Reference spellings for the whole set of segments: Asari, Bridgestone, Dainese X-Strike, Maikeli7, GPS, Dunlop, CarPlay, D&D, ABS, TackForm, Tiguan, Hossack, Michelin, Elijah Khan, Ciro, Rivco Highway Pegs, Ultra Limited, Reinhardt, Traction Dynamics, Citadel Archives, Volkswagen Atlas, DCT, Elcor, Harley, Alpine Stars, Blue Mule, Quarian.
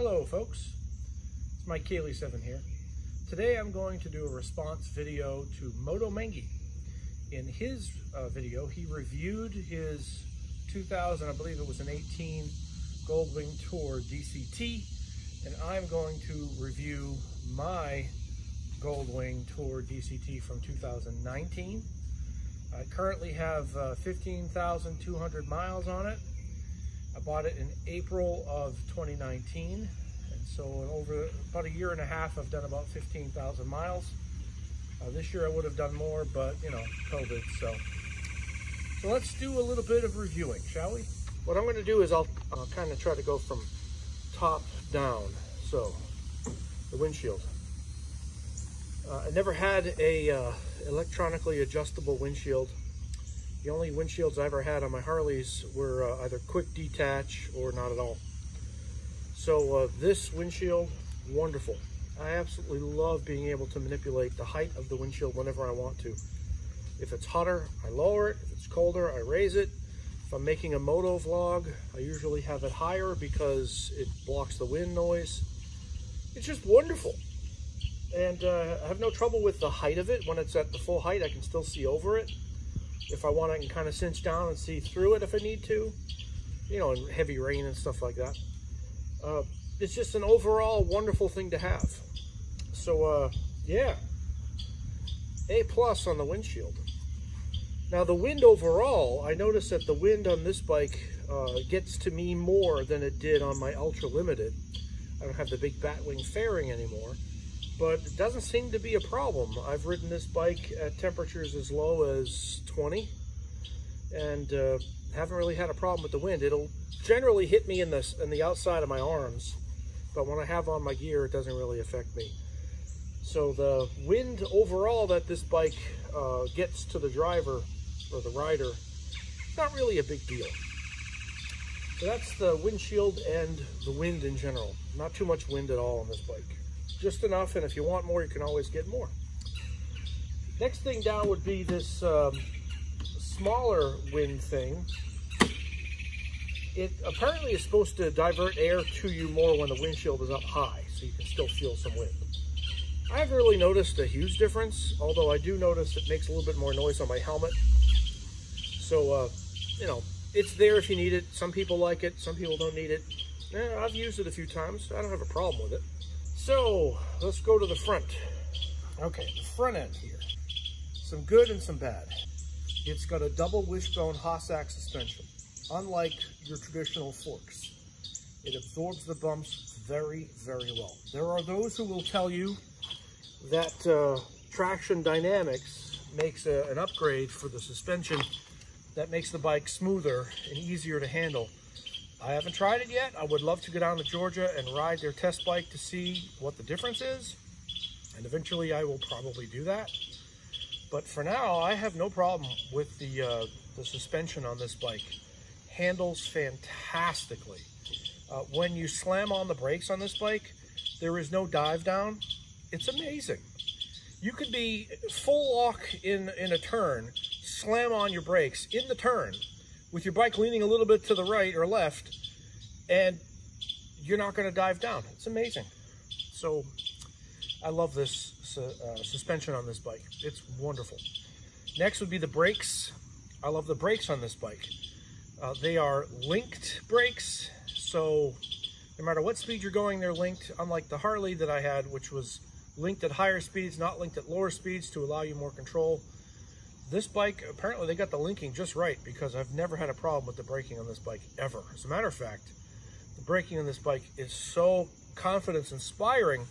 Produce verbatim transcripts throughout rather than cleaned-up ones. Hello folks, it's Maikeli seven here. Today I'm going to do a response video to Moto Mengi. In his uh, video, he reviewed his two thousand, I believe it was an eighteen Gold Wing Tour D C T, and I'm going to review my Gold Wing Tour D C T from two thousand nineteen. I currently have uh, fifteen thousand two hundred miles on it. I bought it in April of twenty nineteen, and so in over about a year and a half I've done about fifteen thousand miles. Uh, this year I would have done more, but you know, COVID, so. So let's do a little bit of reviewing, shall we? What I'm going to do is I'll, I'll kind of try to go from top down. So, the windshield. Uh, I never had a uh, electronically adjustable windshield. The only windshields I ever had on my Harleys were uh, either quick detach or not at all. So uh, this windshield, wonderful. I absolutely love being able to manipulate the height of the windshield whenever I want to. If it's hotter, I lower it. If it's colder, I raise it. If I'm making a moto vlog, I usually have it higher because it blocks the wind noise. It's just wonderful. And uh, I have no trouble with the height of it. When it's at the full height, I can still see over it. If I want, I can kind of cinch down and see through it if I need to, you know, in heavy rain and stuff like that. Uh, it's just an overall wonderful thing to have. So, uh, yeah, A plus on the windshield. Now the wind overall, I noticed that the wind on this bike uh, gets to me more than it did on my Ultra Limited. I don't have the big Batwing fairing anymore, but it doesn't seem to be a problem. I've ridden this bike at temperatures as low as twenty and uh, haven't really had a problem with the wind. It'll generally hit me in the, in the outside of my arms, but when I have on my gear, it doesn't really affect me. So the wind overall that this bike uh, gets to the driver or the rider, not really a big deal. So that's the windshield and the wind in general. Not too much wind at all on this bike. Just enough, and if you want more, you can always get more. Next thing down would be this um, smaller wind thing. It apparently is supposed to divert air to you more when the windshield is up high, so you can still feel some wind. I haven't really noticed a huge difference, although I do notice it makes a little bit more noise on my helmet. So, uh, you know, it's there if you need it. Some people like it, some people don't need it. Eh, I've used it a few times, I don't have a problem with it. So, let's go to the front. Okay, the front end here. Some good and some bad. It's got a double wishbone Hossack suspension, unlike your traditional forks. It absorbs the bumps very, very well. There are those who will tell you that uh, Traction Dynamics makes a, an upgrade for the suspension that makes the bike smoother and easier to handle. I haven't tried it yet. I would love to go down to Georgia and ride their test bike to see what the difference is. And eventually I will probably do that. But for now, I have no problem with the, uh, the suspension on this bike. Handles fantastically. Uh, when you slam on the brakes on this bike, there is no dive down. It's amazing. You could be full lock in, in a turn, slam on your brakes in the turn, with your bike leaning a little bit to the right or left, and you're not going to dive down. It's amazing. So I love this uh, suspension on this bike. It's wonderful. Next would be the brakes. I love the brakes on this bike. Uh, they are linked brakes, so no matter what speed you're going, they're linked, unlike the Harley that I had, which was linked at higher speeds, not linked at lower speeds to allow you more control. This bike, apparently they got the linking just right, because I've never had a problem with the braking on this bike ever. As a matter of fact, the braking on this bike is so confidence inspiring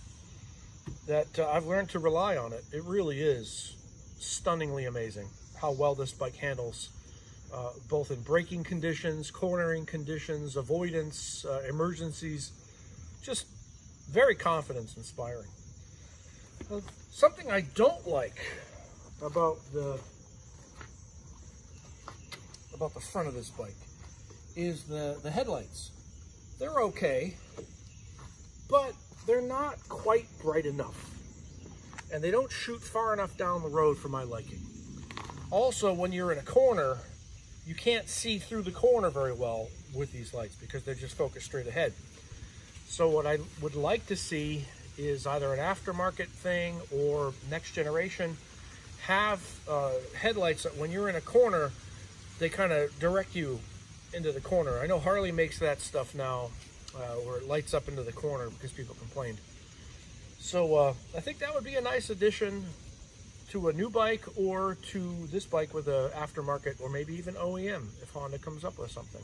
that uh, I've learned to rely on it. It really is stunningly amazing how well this bike handles, uh, both in braking conditions, cornering conditions, avoidance, uh, emergencies, just very confidence inspiring. Uh, something I don't like about the about the front of this bike is the, the headlights. They're okay, but they're not quite bright enough. And they don't shoot far enough down the road for my liking. Also, when you're in a corner, you can't see through the corner very well with these lights because they're just focused straight ahead. So what I would like to see is either an aftermarket thing or next generation have uh, headlights that when you're in a corner, they kind of direct you into the corner. I know Harley makes that stuff now uh, where it lights up into the corner because people complained. So uh, I think that would be a nice addition to a new bike or to this bike with an aftermarket or maybe even O E M if Honda comes up with something.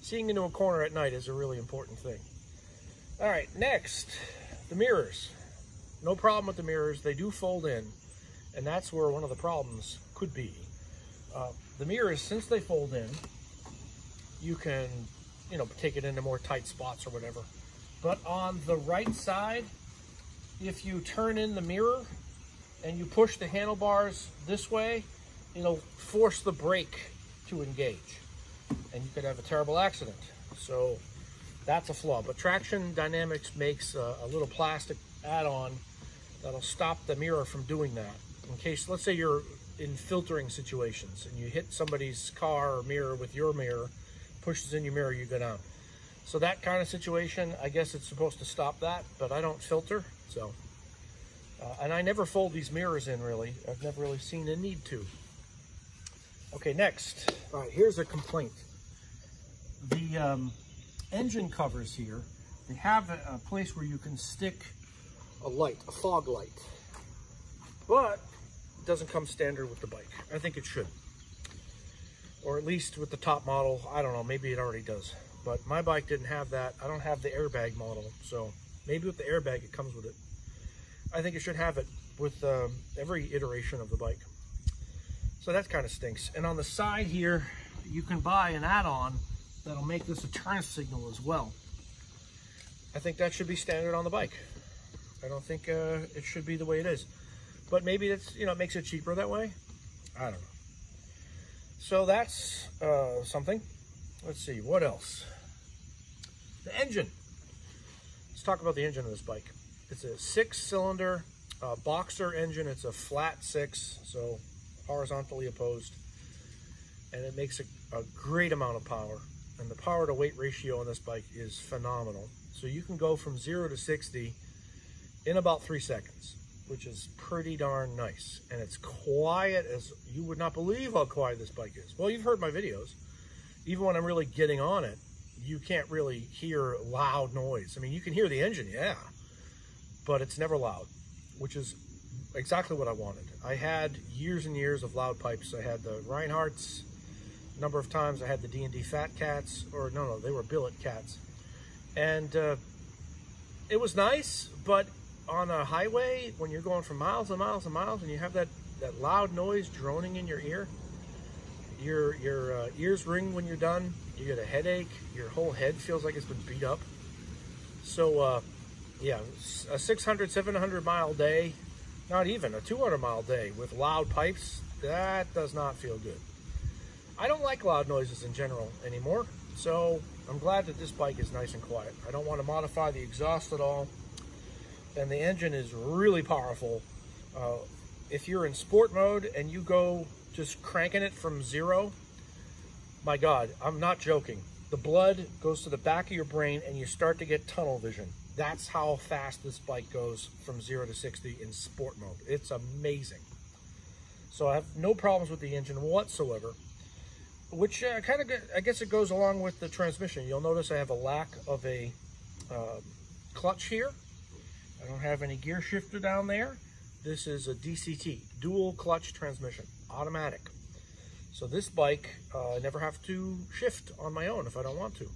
Seeing into a corner at night is a really important thing. All right, next, the mirrors. No problem with the mirrors. They do fold in, and that's where one of the problems could be. Uh, the mirrors, since they fold in, you can, you know, take it into more tight spots or whatever. But on the right side, if you turn in the mirror and you push the handlebars this way, it'll force the brake to engage, and you could have a terrible accident. So that's a flaw, but Traction Dynamics makes a, a little plastic add-on that'll stop the mirror from doing that. In case, let's say you're in filtering situations and you hit somebody's car or mirror with your mirror, pushes in your mirror, you go down. So that kind of situation, I guess it's supposed to stop that, but I don't filter, so. Uh, and I never fold these mirrors in, really. I've never really seen a need to. Okay, next. All right, here's a complaint. The, um, engine covers here, they have a, a place where you can stick a light, a fog light, but it doesn't come standard with the bike. I think it should, or at least with the top model. I don't know, maybe it already does, but my bike didn't have that. I don't have the airbag model, so maybe with the airbag it comes with it. I think it should have it with um, every iteration of the bike, so that kind of stinks. And on the side here, you can buy an add-on that'll make this a turn signal as well. I think that should be standard on the bike. I don't think uh, it should be the way it is, but maybe that's, you know, it makes it cheaper that way. I don't know. So that's uh, something. Let's see, what else? The engine. Let's talk about the engine of this bike. It's a six cylinder uh, boxer engine. It's a flat six, so horizontally opposed, and it makes a, a great amount of power. And the power to weight ratio on this bike is phenomenal. So you can go from zero to sixty in about three seconds, which is pretty darn nice. And it's quiet as you would not believe how quiet this bike is. Well, you've heard my videos. Even when I'm really getting on it, you can't really hear loud noise. I mean, you can hear the engine, yeah, but it's never loud, which is exactly what I wanted. I had years and years of loud pipes. I had the Reinhardts. Number of times I had the D and D Fat Cats, or no, no, they were Billet Cats. And uh, it was nice, but on a highway, when you're going for miles and miles and miles, and you have that, that loud noise droning in your ear, your, your uh, ears ring when you're done, you get a headache, your whole head feels like it's been beat up. So uh, yeah, a six hundred, seven hundred mile day, not even a two hundred mile day with loud pipes, that does not feel good. I don't like loud noises in general anymore, so I'm glad that this bike is nice and quiet. I don't want to modify the exhaust at all, and the engine is really powerful. Uh, if you're in sport mode and you go just cranking it from zero, my God, I'm not joking. The blood goes to the back of your brain and you start to get tunnel vision. That's how fast this bike goes from zero to sixty in sport mode. It's amazing. So I have no problems with the engine whatsoever. Which uh, kind of, I guess it goes along with the transmission. You'll notice I have a lack of a uh, clutch here. I don't have any gear shifter down there. This is a D C T, dual clutch transmission, automatic. So this bike, uh, I never have to shift on my own if I don't want to.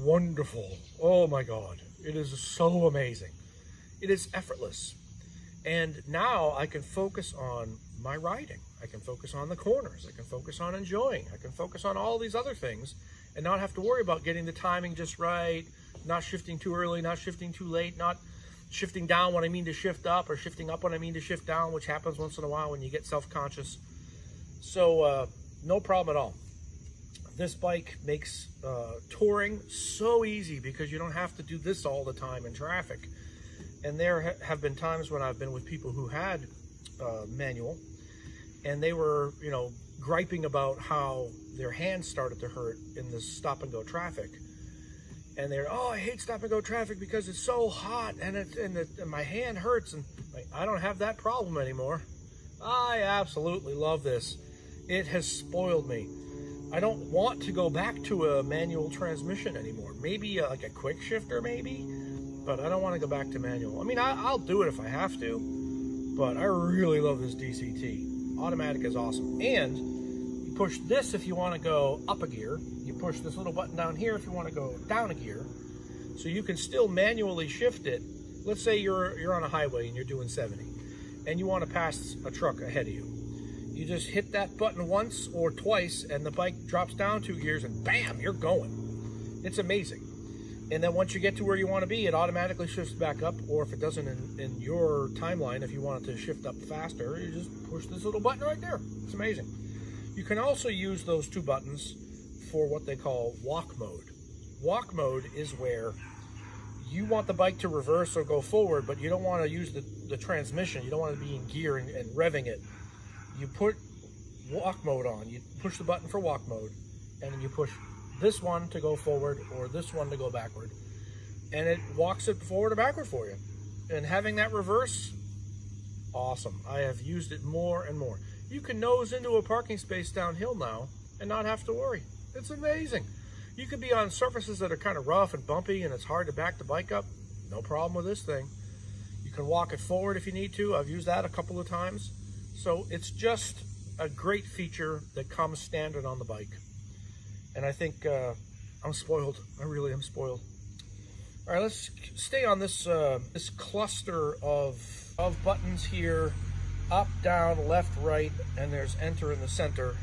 Wonderful. Oh my God, it is so amazing. It is effortless. And now I can focus on my riding. I can focus on the corners. I can focus on enjoying. I can focus on all these other things and not have to worry about getting the timing just right, not shifting too early, not shifting too late, not shifting down when I mean to shift up or shifting up when I mean to shift down, which happens once in a while when you get self-conscious. So uh, no problem at all. This bike makes uh, touring so easy because you don't have to do this all the time in traffic. And there ha have been times when I've been with people who had uh, manual, and they were, you know, griping about how their hands started to hurt in this stop and go traffic. and they're, oh, I hate stop-and-go traffic because it's so hot and it's and, the, and my hand hurts, and like, I don't have that problem anymore. I absolutely love this. It has spoiled me. I don't want to go back to a manual transmission anymore. Maybe a, like a quick shifter, maybe, but I don't want to go back to manual. I mean, I, I'll do it if I have to, but I really love this D C T. Automatic is awesome. And you push this if you want to go up a gear. You push this little button down here if you want to go down a gear. So you can still manually shift it. Let's say you're, you're on a highway and you're doing seventy and you want to pass a truck ahead of you. You just hit that button once or twice and the bike drops down two gears and bam, you're going. It's amazing. And then once you get to where you want to be, it automatically shifts back up, or if it doesn't in, in your timeline, if you want it to shift up faster, you just push this little button right there. It's amazing. You can also use those two buttons for what they call walk mode. Walk mode is where you want the bike to reverse or go forward, but you don't want to use the, the transmission. You don't want to be in gear and, and revving it. You put walk mode on. You push the button for walk mode, and then you push this one to go forward or this one to go backward, and it walks it forward or backward for you. And having that reverse, awesome. I have used it more and more. You can nose into a parking space downhill now and not have to worry. It's amazing. You could be on surfaces that are kind of rough and bumpy and it's hard to back the bike up. No problem with this thing. You can walk it forward if you need to. I've used that a couple of times. So it's just a great feature that comes standard on the bike. And I think uh, I'm spoiled. I really am spoiled. All right, let's stay on this uh, this cluster of, of buttons here. Up, down, left, right, and there's enter in the center.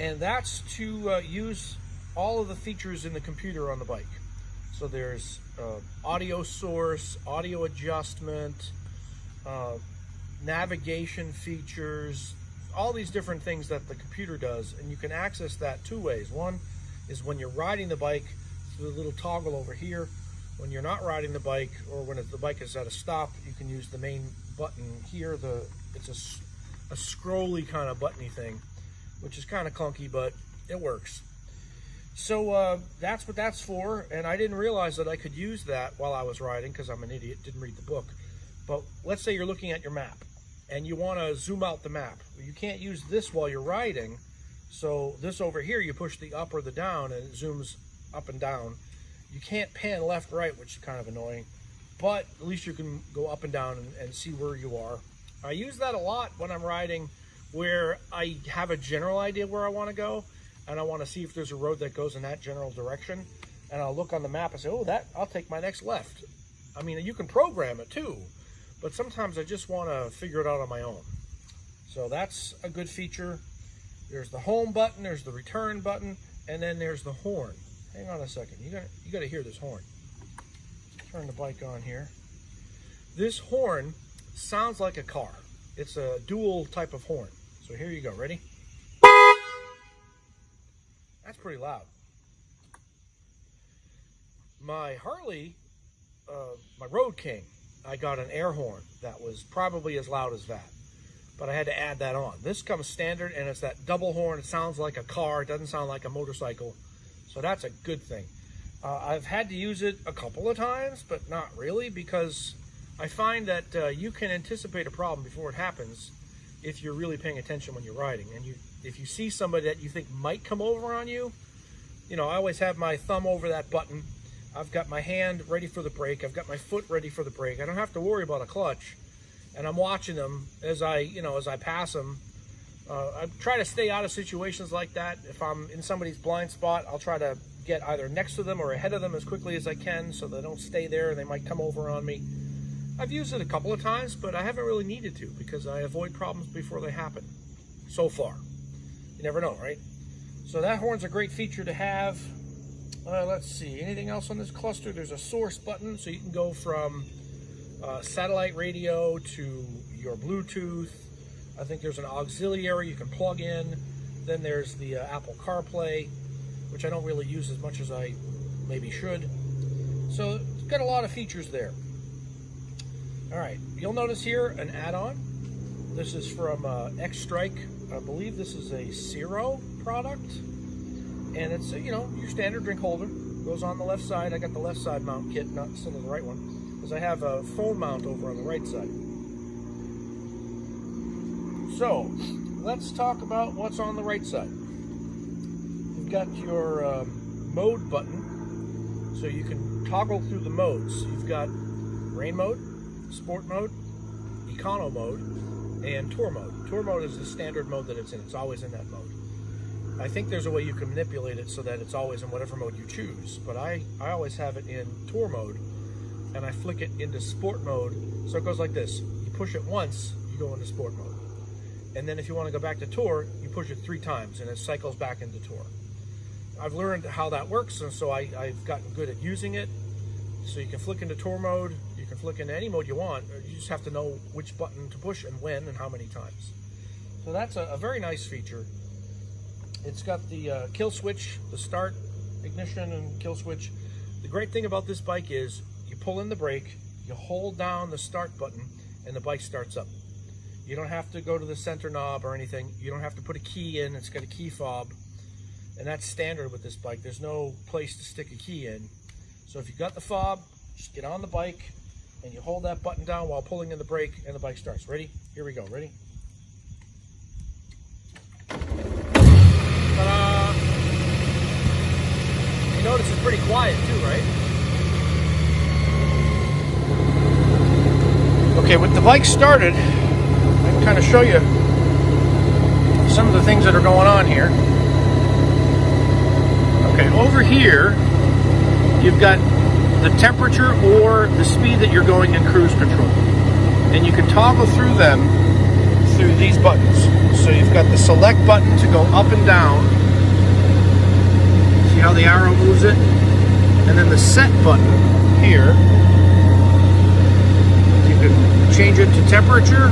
And that's to uh, use all of the features in the computer on the bike. So there's uh, audio source, audio adjustment, uh, navigation features, all these different things that the computer does, and you can access that two ways. One is when you're riding the bike through the little toggle over here. When you're not riding the bike, or when the bike is at a stop, you can use the main button here. The it's a, a scrolly kind of buttony thing, which is kind of clunky, but it works. So uh, that's what that's for, and I didn't realize that I could use that while I was riding because I'm an idiot, didn't read the book. But let's say you're looking at your map and you want to zoom out the map. You can't use this while you're riding, so this over here, you push the up or the down and it zooms up and down. You can't pan left, right, which is kind of annoying, but at least you can go up and down and, and see where you are. I use that a lot when I'm riding where I have a general idea where I want to go, and I want to see if there's a road that goes in that general direction, and I'll look on the map and say, oh, that, I'll take my next left. I mean, you can program it too, but sometimes I just want to figure it out on my own. So that's a good feature. There's the home button, there's the return button, and then there's the horn. Hang on a second, you got you got to hear this horn. Turn the bike on here. This horn sounds like a car. It's a dual type of horn. So here you go, ready? That's pretty loud. My Harley, uh, my Road King, I got an air horn that was probably as loud as that, but I had to add that on. This comes standard and it's that double horn. It sounds like a car, it doesn't sound like a motorcycle. So that's a good thing. Uh, I've had to use it a couple of times, but not really, because I find that uh, you can anticipate a problem before it happens if you're really paying attention when you're riding. And you, if you see somebody that you think might come over on you, you know, I always have my thumb over that button. I've got my hand ready for the brake. I've got my foot ready for the brake. I don't have to worry about a clutch. And I'm watching them as I, you know, as I pass them. Uh, I try to stay out of situations like that. If I'm in somebody's blind spot, I'll try to get either next to them or ahead of them as quickly as I can so they don't stay there and they might come over on me. I've used it a couple of times, but I haven't really needed to because I avoid problems before they happen so far. You never know, right? So that horn's a great feature to have. Uh, let's see, anything else on this cluster? There's a source button, so you can go from uh, satellite radio to your Bluetooth. I think there's an auxiliary you can plug in. Then there's the uh, Apple CarPlay, which I don't really use as much as I maybe should. So it's got a lot of features there. All right, you'll notice here an add-on. This is from uh, X-Strike. I believe this is a Ciro product. And it's, you know, your standard drink holder. goes on the left side. I got the left side mount kit, not still the right one, because I have a phone mount over on the right side. So let's talk about what's on the right side. You've got your uh, mode button, so you can toggle through the modes. You've got rain mode, sport mode, econo mode, and tour mode. Tour mode is the standard mode that it's in. It's always in that mode. I think there's a way you can manipulate it so that it's always in whatever mode you choose, but I, I always have it in tour mode, and I flick it into sport mode, so it goes like this. You push it once, you go into sport mode. And then if you want to go back to tour, you push it three times, and it cycles back into tour. I've learned how that works, and so I, I've gotten good at using it. So you can flick into tour mode, you can flick into any mode you want, or you just have to know which button to push and when and how many times. So that's a, a very nice feature. It's got the uh, kill switch, the start, ignition, and kill switch. The great thing about this bike is you pull in the brake, you hold down the start button, and the bike starts up. You don't have to go to the center knob or anything. You don't have to put a key in. It's got a key fob, and that's standard with this bike. There's no place to stick a key in. So if you've got the fob, just get on the bike, and you hold that button down while pulling in the brake, and the bike starts. Ready? Here we go. Ready? You notice it's pretty quiet too, right? Okay, with the bike started, I can kind of show you some of the things that are going on here. Okay, over here, you've got the temperature or the speed that you're going in cruise control. And you can toggle through them through these buttons. So you've got the select button to go up and down. See how the arrow moves it? And then the set button here, you can change it to temperature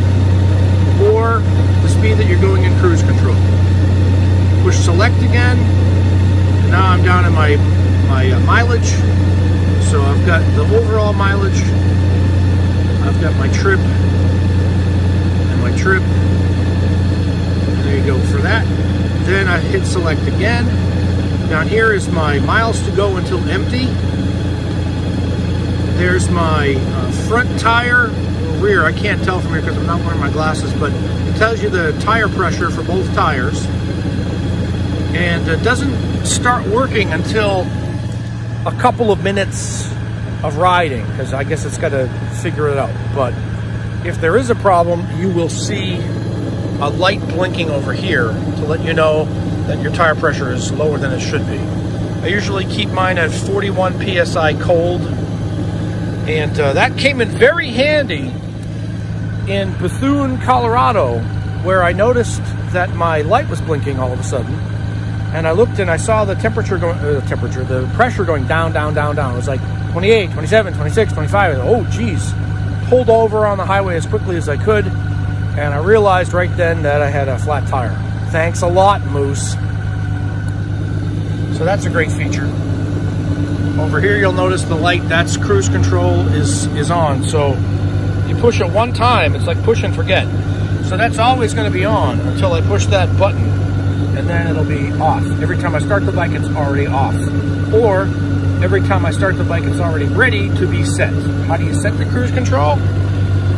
or the speed that you're going in cruise control. Push select again. And now I'm down in my, my uh, mileage. So I've got the overall mileage. I've got my trip and my trip. There you go for that. Then I hit select again. Down here is my miles to go until empty. There's my uh, front tire, rear. I can't tell from here because I'm not wearing my glasses, but it tells you the tire pressure for both tires. And it doesn't start working until a couple of minutes of riding, because I guess it's got to figure it out. But if there is a problem, you will see a light blinking over here to let you know that your tire pressure is lower than it should be. I usually keep mine at forty-one P S I cold, and uh, that came in very handy in Bethune, Colorado, where I noticed that my light was blinking all of a sudden, and I looked and I saw the temperature going, uh, the temperature, the pressure going down, down, down, down. It was like twenty-eight, twenty-seven, twenty-six, twenty-five, oh geez. Pulled over on the highway as quickly as I could, and I realized right then that I had a flat tire. Thanks a lot, Moose. So that's a great feature. Over here, you'll notice the light, that's cruise control is, is on. So you push it one time, it's like push and forget. So that's always gonna be on until I push that button, and then it'll be off. Every time I start the bike, it's already off. Or every time I start the bike, it's already ready to be set. How do you set the cruise control?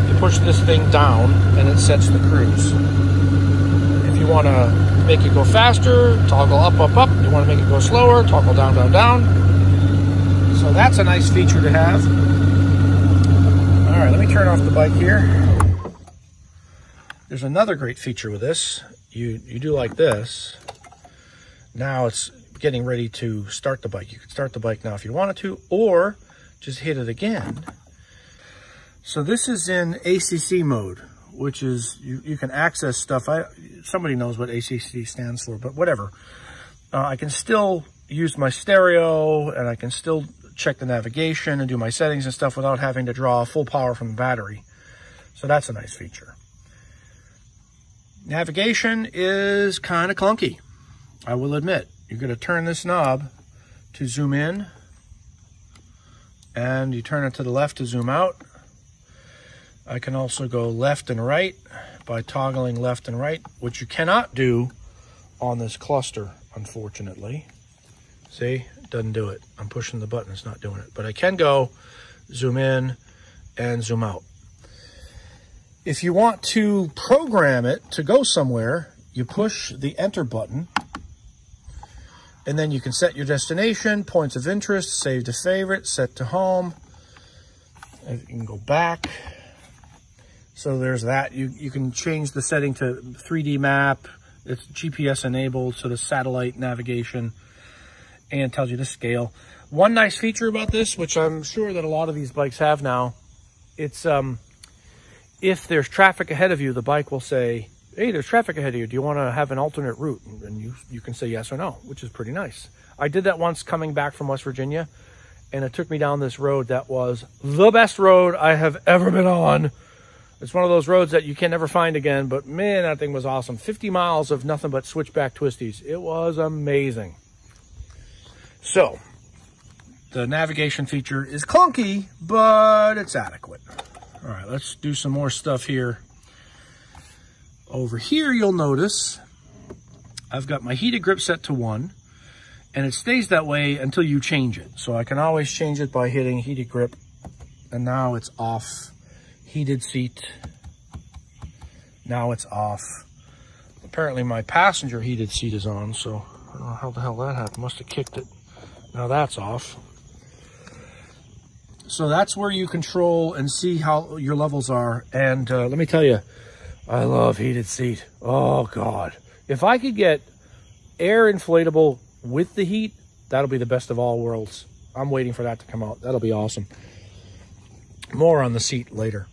You push this thing down and it sets the cruise. Want to make it go faster, toggle up, up, up. You want to make it go slower, toggle down, down, down. So that's a nice feature to have. All right, let me turn off the bike here. There's another great feature with this. You, you do like this. Now it's getting ready to start the bike. You can start the bike now if you wanted to, or just hit it again. So this is in A C C mode, which is, you, you can access stuff. I, somebody knows what A C C stands for, but whatever. Uh, I can still use my stereo, and I can still check the navigation and do my settings and stuff without having to draw full power from the battery. So that's a nice feature. Navigation is kind of clunky, I will admit. You're gonna turn this knob to zoom in, and you turn it to the left to zoom out. I can also go left and right by toggling left and right, which you cannot do on this cluster, unfortunately. See, Doesn't do it. I'm pushing the button. It's not doing it. But I can go zoom in and zoom out. If you want to program it to go somewhere, you push the enter button, and then you can set your destination, points of interest, save to favorite, set to home. You can go back. So there's that. You, you can change the setting to three D map. It's G P S enabled, so the satellite navigation, and tells you to scale. One nice feature about this, which I'm sure that a lot of these bikes have now, it's um, if there's traffic ahead of you, the bike will say, hey, there's traffic ahead of you. Do you want to have an alternate route? And you, you can say yes or no, which is pretty nice. I did that once coming back from West Virginia, and it took me down this road that was the best road I have ever been on. It's one of those roads that you can never find again, but man, that thing was awesome. fifty miles of nothing but switchback twisties. It was amazing. So the navigation feature is clunky, but it's adequate. All right, let's do some more stuff here. Over here, you'll notice I've got my heated grip set to one, and it stays that way until you change it. So I can always change it by hitting heated grip, and now it's off. Heated seat, now it's off. Apparently my passenger heated seat is on, so I don't know how the hell that happened. Must have kicked it. Now that's off. So that's where you control and see how your levels are. And uh, let me tell you, I love heated seat. Oh God. If I could get air inflatable with the heat, that'll be the best of all worlds. I'm waiting for that to come out. That'll be awesome. More on the seat later.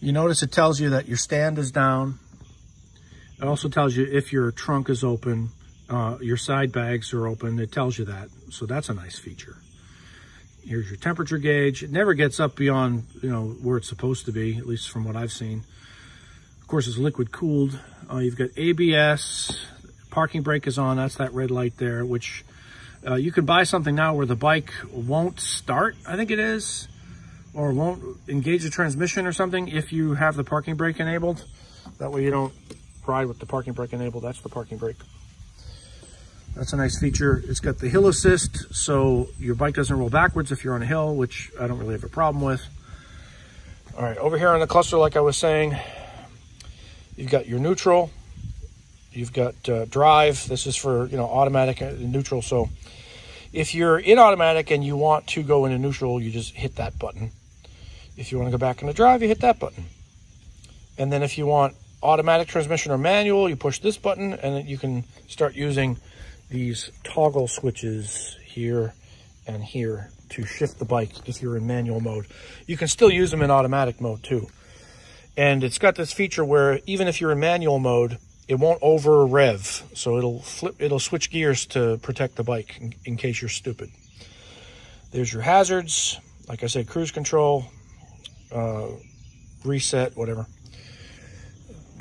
You notice it tells you that your stand is down. It also tells you if your trunk is open, uh, your side bags are open. It tells you that. So that's a nice feature. Here's your temperature gauge. It never gets up beyond, you know, where it's supposed to be, at least from what I've seen. Of course, it's liquid cooled. Uh, you've got A B S, parking brake is on. That's that red light there, which uh, you can buy something now where the bike won't start, I think it is, or won't engage the transmission or something if you have the parking brake enabled. That way you don't ride with the parking brake enabled. That's the parking brake. That's a nice feature. It's got the hill assist, so your bike doesn't roll backwards if you're on a hill, which I don't really have a problem with. All right, over here on the cluster, like I was saying, you've got your neutral, you've got uh, drive. This is for, you know, automatic and neutral. So if you're in automatic and you want to go into neutral, you just hit that button. If you want to go back into drive, you hit that button. And then if you want automatic transmission or manual, you push this button, and then you can start using these toggle switches here and here to shift the bike if you're in manual mode. You can still use them in automatic mode too. And it's got this feature where even if you're in manual mode, it won't over rev. So it'll flip, it'll switch gears to protect the bike in, in case you're stupid. There's your hazards. Like I said, cruise control, uh, reset, whatever.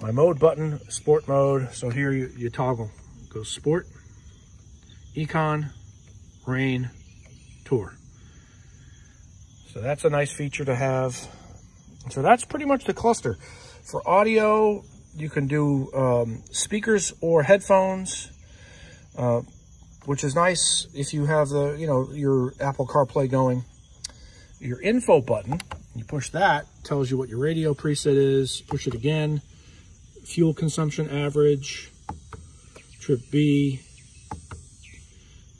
My mode button, sport mode. So here you, you toggle. Go sport, econ, rain, tour. So that's a nice feature to have. So that's pretty much the cluster. For audio, you can do um, speakers or headphones, uh, which is nice if you have the, you know, your Apple CarPlay going. Your info button, you push that, tells you what your radio preset is. Push it again. Fuel consumption average, trip B,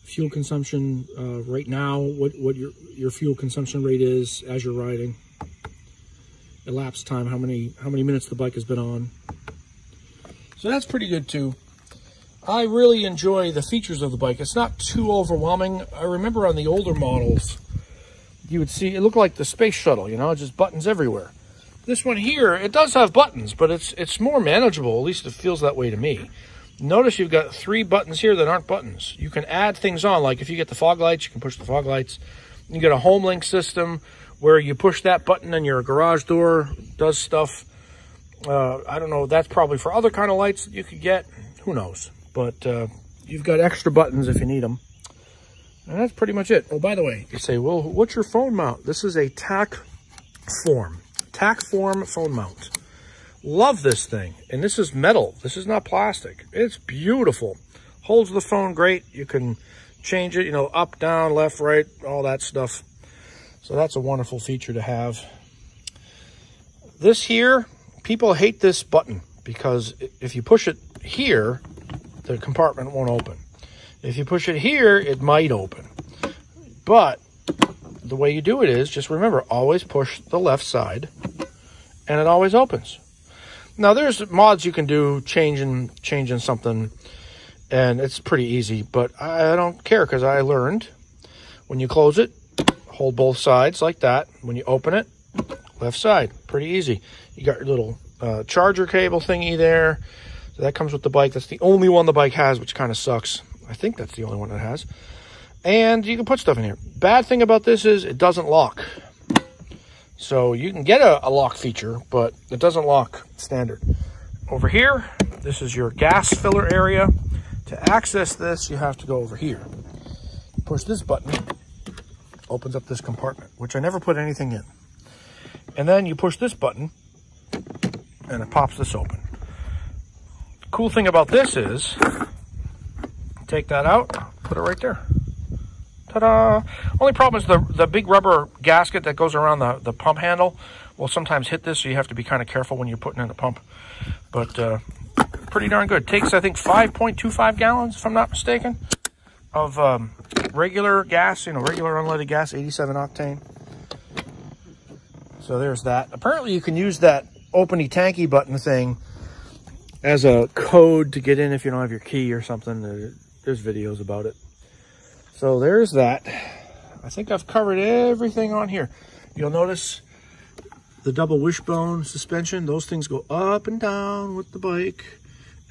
fuel consumption uh, right now, what, what your, your fuel consumption rate is as you're riding. Elapsed time, how many how many minutes the bike has been on. So that's pretty good too. I really enjoy the features of the bike. It's not too overwhelming. I remember on the older models, you would see, it looked like the space shuttle, you know, just buttons everywhere. This one here, it does have buttons, but it's it's more manageable, at least it feels that way to me. Notice you've got three buttons here that aren't buttons. You can add things on, like if you get the fog lights, you can push the fog lights. You get a home link system, where you push that button and your garage door does stuff. Uh, I don't know, that's probably for other kind of lights that you could get. Who knows? But uh, you've got extra buttons if you need them. And that's pretty much it. Oh, by the way, you say, well, what's your phone mount? This is a TackForm. TackForm phone mount. Love this thing. And this is metal. This is not plastic. It's beautiful. Holds the phone great. You can change it, you know, up, down, left, right, all that stuff. So that's a wonderful feature to have. This here, people hate this button because if you push it here, the compartment won't open. If you push it here, it might open. But the way you do it is, just remember, always push the left side and it always opens. Now there's mods you can do, changing changing something, and it's pretty easy, but I don't care because I learned when you close it, hold both sides like that. When you open it, left side, pretty easy. You got your little uh, charger cable thingy there. So that comes with the bike. That's the only one the bike has, which kind of sucks. I think that's the only one it has. And you can put stuff in here. Bad thing about this is it doesn't lock. So you can get a, a lock feature, but it doesn't lock standard. Over here, this is your gas filler area. To access this, you have to go over here. Push this button, opens up this compartment, which I never put anything in. And then you push this button, and it pops this open. The cool thing about this is, take that out, put it right there. Ta-da! Only problem is the, the big rubber gasket that goes around the, the pump handle will sometimes hit this, so you have to be kind of careful when you're putting in the pump. But uh, pretty darn good. Takes, I think, five point two five gallons, if I'm not mistaken, of um, regular gas, you know, regular unleaded gas, eighty-seven octane. So there's that. Apparently, you can use that openy tanky button thing as a code to get in if you don't have your key or something. There's videos about it. So there's that. I think I've covered everything on here. You'll notice the double wishbone suspension. Those things go up and down with the bike.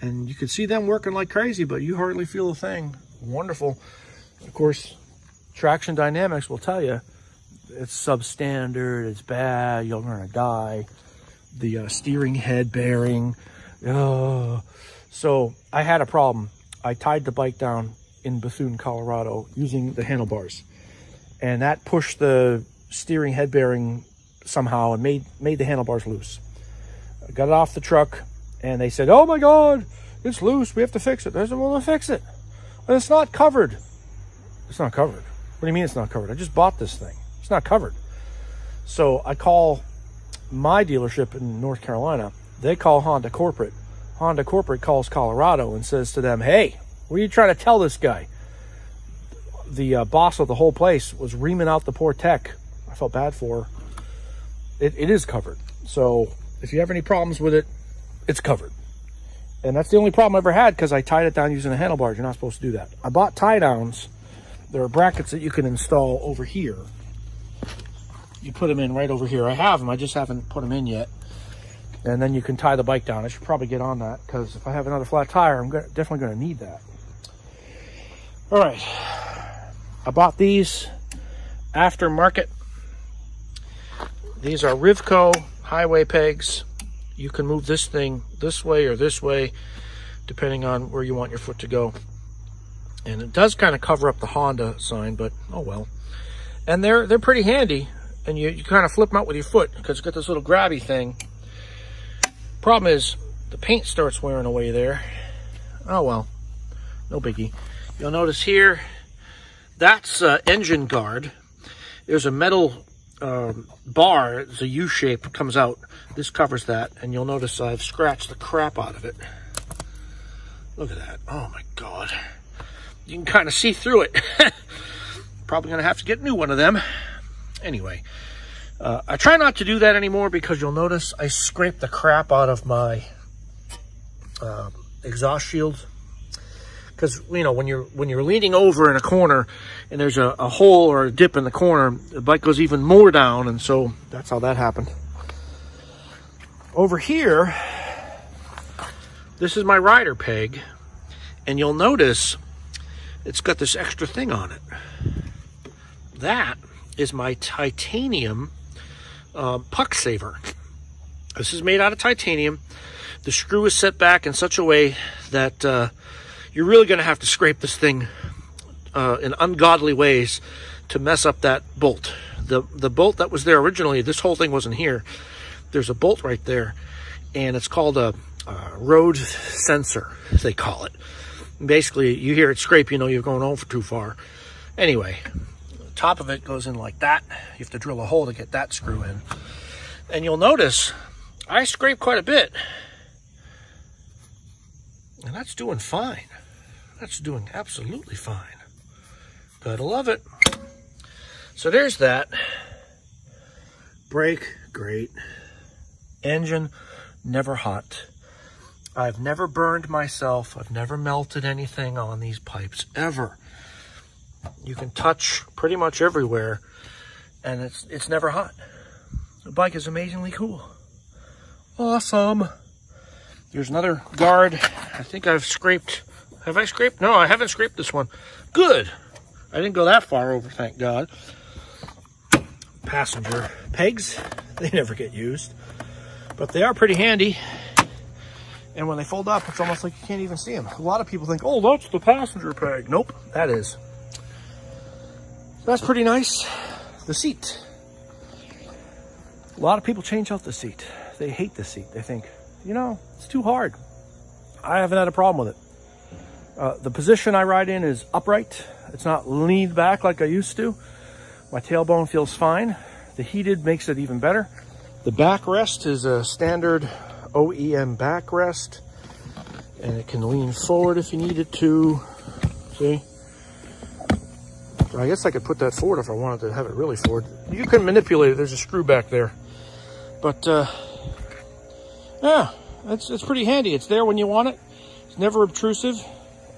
And you can see them working like crazy, but you hardly feel a thing. Wonderful. Of course, Traction Dynamics will tell you it's substandard, it's bad, you're gonna die. The uh, steering head bearing. Uh, so I had a problem. I tied the bike down in Bethune, Colorado, using the handlebars, and that pushed the steering head bearing somehow and made made the handlebars loose. I got it off the truck, and they said, "Oh my God, it's loose. We have to fix it." I said, "Well, we'll fix it. But it's not covered." It's not covered. What do you mean it's not covered? I just bought this thing. It's not covered. So I call my dealership in North Carolina. They call Honda Corporate. Honda Corporate calls Colorado and says to them, "Hey, what are you trying to tell this guy?" The uh, boss of the whole place was reaming out the poor tech. I felt bad for her. It, it is covered. So if you have any problems with it, it's covered. And that's the only problem I ever had because I tied it down using a handlebar. You're not supposed to do that. I bought tie downs. There are brackets that you can install over here. You put them in right over here. I have them. I just haven't put them in yet. And then you can tie the bike down. I should probably get on that because if I have another flat tire, I'm gonna, definitely going to need that. All right, I bought these aftermarket. These are Rivco Highway Pegs. You can move this thing this way or this way, depending on where you want your foot to go. And it does kind of cover up the Honda sign, but oh well. And they're they're pretty handy, and you, you kind of flip them out with your foot because it's got this little grabby thing. Problem is, the paint starts wearing away there. Oh well, no biggie. You'll notice here, that's uh, engine guard. There's a metal um, bar, it's a U-shape, comes out. This covers that, and you'll notice I've scratched the crap out of it. Look at that, oh my God. You can kind of see through it. Probably gonna have to get a new one of them. Anyway, uh, I try not to do that anymore because you'll notice I scraped the crap out of my uh, exhaust shield. Because, you know, when you're when you're leaning over in a corner and there's a, a hole or a dip in the corner, the bike goes even more down, and so that's how that happened. Over here, this is my rider peg, and you'll notice it's got this extra thing on it. That is my titanium uh, puck saver. This is made out of titanium. The screw is set back in such a way that... Uh, You're really going to have to scrape this thing uh, in ungodly ways to mess up that bolt. The the bolt that was there originally, this whole thing wasn't here. There's a bolt right there, and it's called a, a road sensor, they call it. basically you hear it scrape, you know you're going over too far. Anyway, the top of it goes in like that. You have to drill a hole to get that screw in. And you'll notice I scrape quite a bit. And that's doing fine. That's doing absolutely fine. Gotta love it. So there's that. Brake, great. Engine, never hot. I've never burned myself. I've never melted anything on these pipes, ever. You can touch pretty much everywhere, and it's it's never hot. The bike is amazingly cool. Awesome. There's another guard. I think I've scraped. Have I scraped? No, I haven't scraped this one. Good. I didn't go that far over, thank God. Passenger pegs. They never get used, but they are pretty handy. And when they fold up, it's almost like you can't even see them. A lot of people think, oh, that's the passenger peg. Nope, that is. That's pretty nice. The seat. A lot of people change out the seat. They hate the seat. They think, you know, it's too hard. I haven't had a problem with it. Uh, the position I ride in is upright. It's not leaned back like I used to. My tailbone feels fine. The heated makes it even better. The backrest is a standard O E M backrest, and it can lean forward if you need it to. See, I guess I could put that forward if I wanted to have it really forward. You can manipulate it. There's a screw back there, but uh, yeah, it's it's pretty handy. It's there when you want it. It's never obtrusive,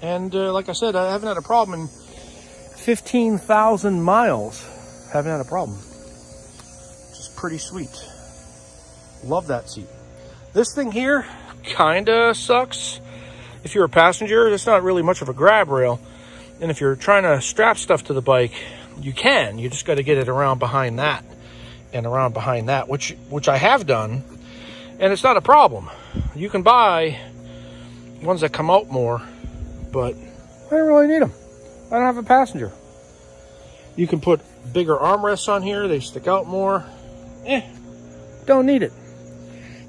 and uh, like I said, I haven't had a problem in fifteen thousand miles. Haven't had a problem. Which is pretty sweet. Love that seat. This thing here kind of sucks. If you're a passenger, it's not really much of a grab rail. And if you're trying to strap stuff to the bike, you can. You just got to get it around behind that and around behind that, which which I have done. And it's not a problem. You can buy ones that come out more, but I don't really need them. I don't have a passenger. You can put bigger armrests on here. They stick out more. Eh, don't need it.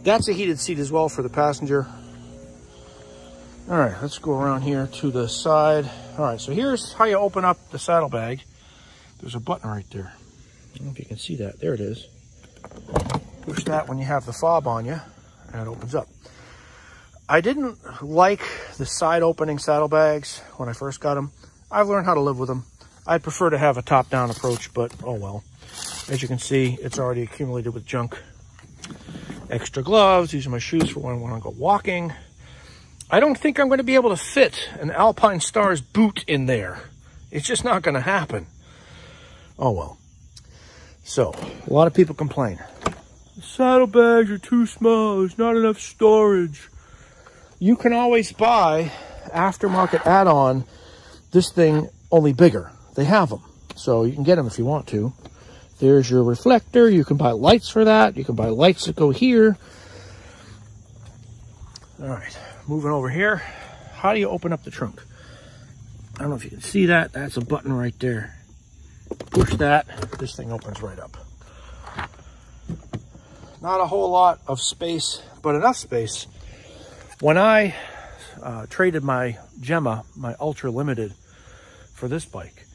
That's a heated seat as well for the passenger. All right, let's go around here to the side. All right, so here's how you open up the saddlebag. There's a button right there. I don't know if you can see that. There it is. Push that when you have the fob on you, and it opens up. I didn't like the side opening saddlebags when I first got them. I've learned how to live with them. I'd prefer to have a top-down approach, but oh well. As you can see, it's already accumulated with junk. Extra gloves. These are my shoes for when I want to go walking. I don't think I'm going to be able to fit an Alpine Stars boot in there. It's just not going to happen. Oh well. So, a lot of people complain. The saddlebags are too small. There's not enough storage. You can always buy aftermarket add-on. This thing only bigger. They have them. So, you can get them if you want to. There's your reflector. You can buy lights for that. You can buy lights that go here. All right, moving over here. How do you open up the trunk? I don't know if you can see that. That's a button right there. Push that. This thing opens right up. Not a whole lot of space, but enough space. When I uh, traded my Gemma, my Ultra Limited, for this bike,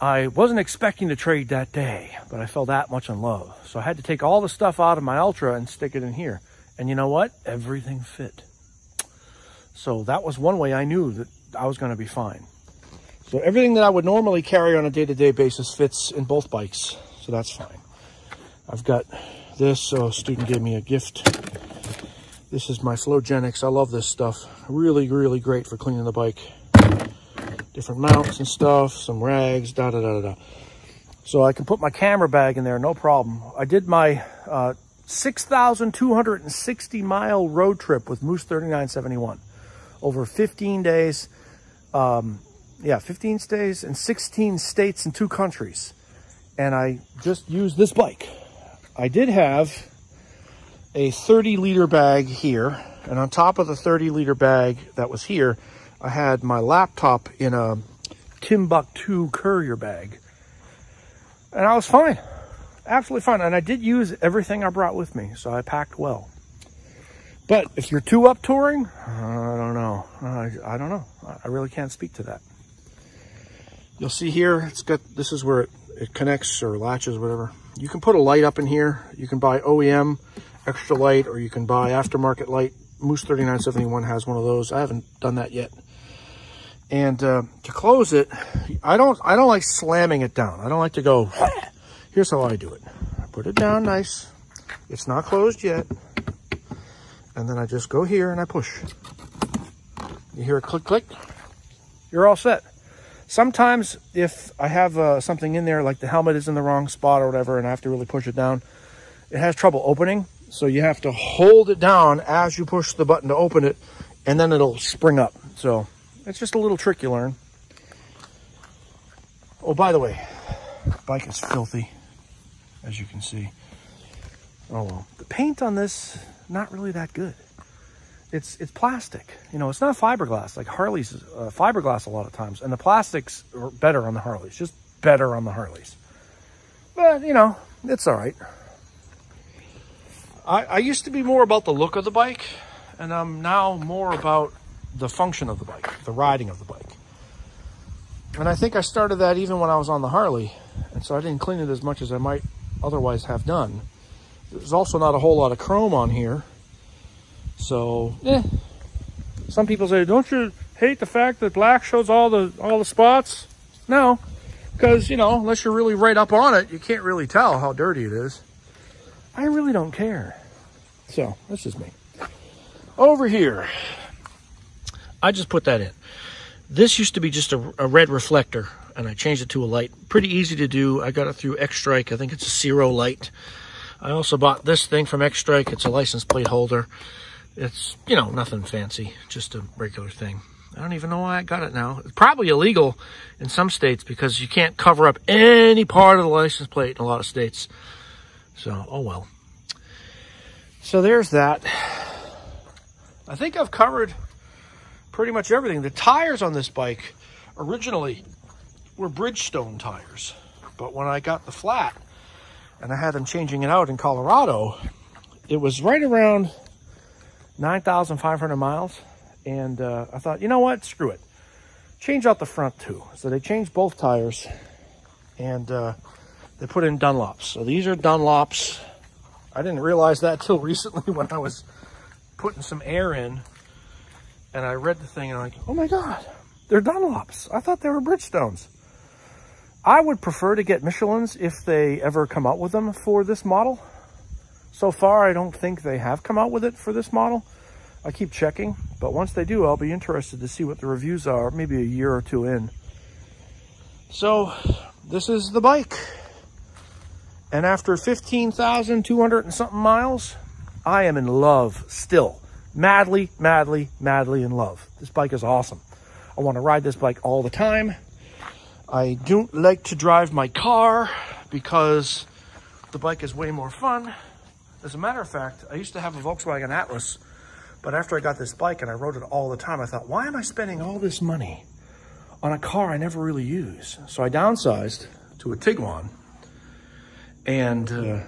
I wasn't expecting to trade that day, but I fell that much in love. So I had to take all the stuff out of my Ultra and stick it in here. And you know what? Everything fit. So that was one way I knew that I was going to be fine. So everything that I would normally carry on a day-to-day basis fits in both bikes. So that's fine. I've got this. So a student gave me a gift. This is my Slogenics. I love this stuff. Really, really great for cleaning the bike. Different mounts and stuff, some rags, da da da da. So I can put my camera bag in there, no problem. I did my uh, six thousand two hundred sixty mile road trip with Moose thirty-nine seventy-one over fifteen days. Um, yeah, fifteen stays in sixteen states and two countries. And I just used this bike. I did have a thirty liter bag here, and on top of the thirty liter bag that was here, I had my laptop in a Timbuk two courier bag, and I was fine, absolutely fine. And I did use everything I brought with me, so I packed well. But if you're too up touring, I don't know. I, I don't know. I really can't speak to that. You'll see here, it's got, this is where it, it connects or latches, whatever. You can put a light up in here. You can buy O E M extra light, or you can buy aftermarket light. Moose thirty-nine seventy-one has one of those. I haven't done that yet. And uh, to close it, I don't, I don't like slamming it down. I don't like to go, here's how I do it. I put it down nice. It's not closed yet. And then I just go here and I push. You hear a click, click. You're all set. Sometimes if I have uh, something in there, like the helmet is in the wrong spot or whatever, and I have to really push it down, it has trouble opening. So you have to hold it down as you push the button to open it, and then it'll spring up. So it's just a little trick you learn. Oh, by the way, the bike is filthy, as you can see. Oh, well, the paint on this, not really that good. It's it's plastic, you know. It's not fiberglass like Harley's. Uh, fiberglass a lot of times, and the plastics are better on the Harleys. Just better on the Harleys. But you know, it's all right. I I used to be more about the look of the bike, and I'm now more about the function of the bike, the riding of the bike. And I think I started that even when I was on the Harley, and so I didn't clean it as much as I might otherwise have done. There's also not a whole lot of chrome on here. So, eh. Some people say, don't you hate the fact that black shows all the all the spots? No, because, you know, unless you're really right up on it, you can't really tell how dirty it is. I really don't care. So, that's just me. Over here, I just put that in. This used to be just a, a red reflector, and I changed it to a light. Pretty easy to do. I got it through X-Strike. I think it's a Ciro light. I also bought this thing from X-Strike. It's a license plate holder. It's, you know, nothing fancy, just a regular thing. I don't even know why I got it now. It's probably illegal in some states because you can't cover up any part of the license plate in a lot of states. So, oh well. So there's that. I think I've covered pretty much everything. The tires on this bike originally were Bridgestone tires, but when I got the flat, and I had them changing it out in Colorado, it was right around nine thousand five hundred miles. And uh, I thought, you know what? Screw it. Change out the front too. So they changed both tires, and uh, they put in Dunlops. So these are Dunlops. I didn't realize that till recently when I was putting some air in, and I read the thing and I'm like, oh my God, they're Dunlops. I thought they were Bridgestones. I would prefer to get Michelins if they ever come out with them for this model. So far, I don't think they have come out with it for this model. I keep checking, but once they do, I'll be interested to see what the reviews are, maybe a year or two in. So this is the bike. And after fifteen thousand two hundred and something miles, I am in love still. Madly, madly, madly in love. This bike is awesome. I want to ride this bike all the time. I don't like to drive my car because the bike is way more fun. As a matter of fact, I used to have a Volkswagen Atlas, but after I got this bike and I rode it all the time, I thought, why am I spending all this money on a car I never really use? So I downsized to a Tiguan, and uh,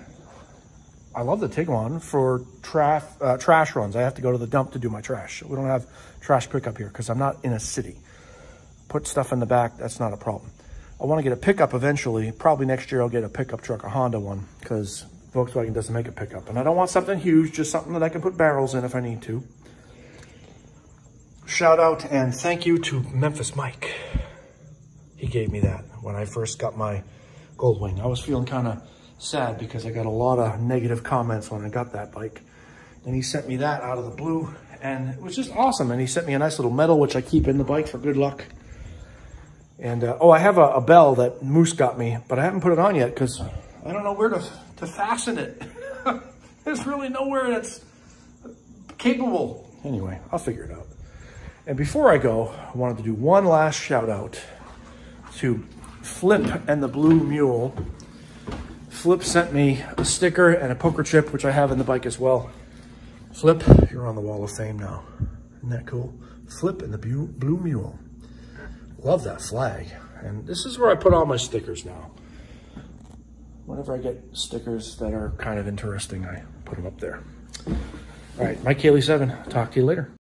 I love the Tiguan for traf uh, trash runs. I have to go to the dump to do my trash. We don't have trash pickup here because I'm not in a city. Put stuff in the back, that's not a problem. I want to get a pickup eventually. Probably next year I'll get a pickup truck, a Honda one, because Volkswagen doesn't make a pickup. And I don't want something huge, just something that I can put barrels in if I need to. Shout out and thank you to Memphis Mike. He gave me that when I first got my Gold Wing. I was feeling kind of sad because I got a lot of negative comments when I got that bike. And he sent me that out of the blue, and it was just awesome. And he sent me a nice little medal, which I keep in the bike for good luck. And, uh, oh, I have a, a bell that Moose got me, but I haven't put it on yet because I don't know where to, to fasten it. There's really nowhere that's capable. Anyway, I'll figure it out. And before I go, I wanted to do one last shout out to Flip and the Blue Mule. Flip sent me a sticker and a poker chip, which I have in the bike as well. Flip, you're on the wall of fame now. Isn't that cool? Flip and the Blue Mule. Love that flag. And this is where I put all my stickers now. Whenever I get stickers that are kind of interesting, I put them up there. All right, Maikeli seven, talk to you later.